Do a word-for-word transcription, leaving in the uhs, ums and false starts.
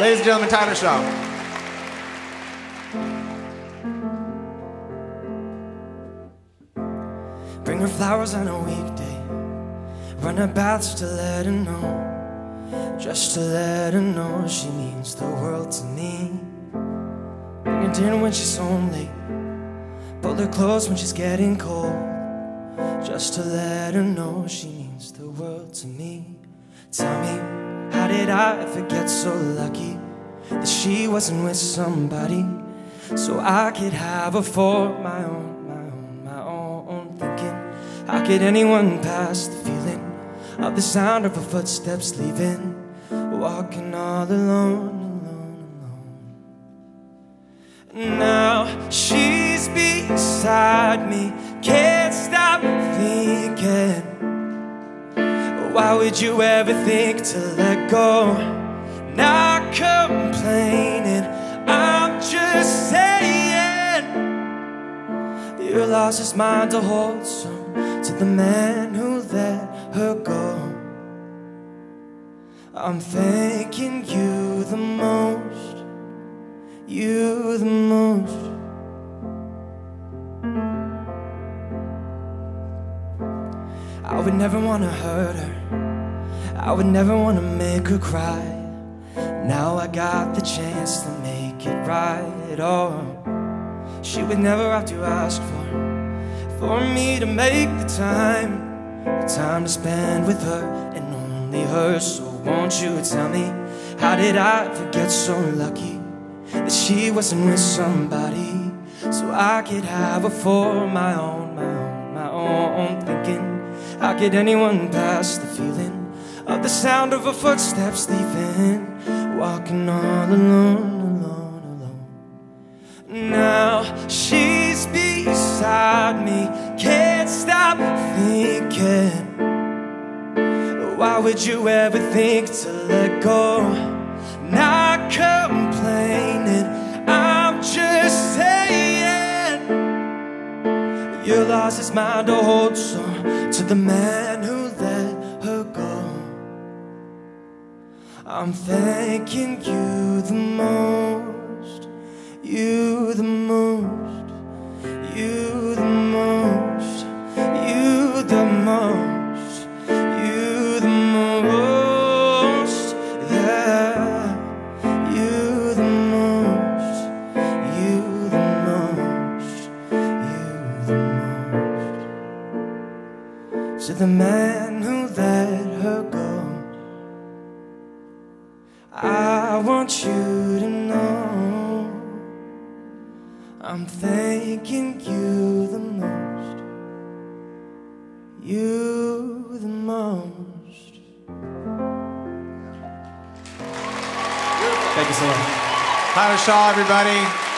Ladies and gentlemen, Tyler Shaw. Bring her flowers on a weekday, run her baths to let her know, just to let her know she means the world to me. Bring her dinner when she's home late, pull her clothes when she's getting cold, just to let her know she means the world to me. Tell me, how did I ever get so lucky that she wasn't with somebody, so I could have her for my own? How could anyone pass the feeling of the sound of her footsteps leaving, walking all alone, alone, alone? And now she's beside me, can't stop thinking. Why would you ever think to let go? Not complaining, I'm just saying, you lost his mind to hold some to the man who let her go. I'm thanking you the most, you the most. I would never want to hurt her, I would never want to make her cry. Now I got the chance to make it right at all. She would never have to ask for it, for me to make the time, the time to spend with her and only her. So won't you tell me, how did I ever get so lucky that she wasn't with somebody, so I could have her for my own, my own, my own thinking? How could anyone pass the feeling of the sound of her footsteps leaving, walking all alone, alone, alone? Now she's beside me, can't stop thinking. Why would you ever think to let go? Not complaining, I'm just saying, you lost his mind to hold so to the man who let her go. I'm thanking you the most, you the most. You the most, you the most, you the most, yeah. You the most, you the most, you the most. To the man who let her go, I want you to know I'm thanking you the most, you the most. Thank you so much. Tyler Shaw, everybody.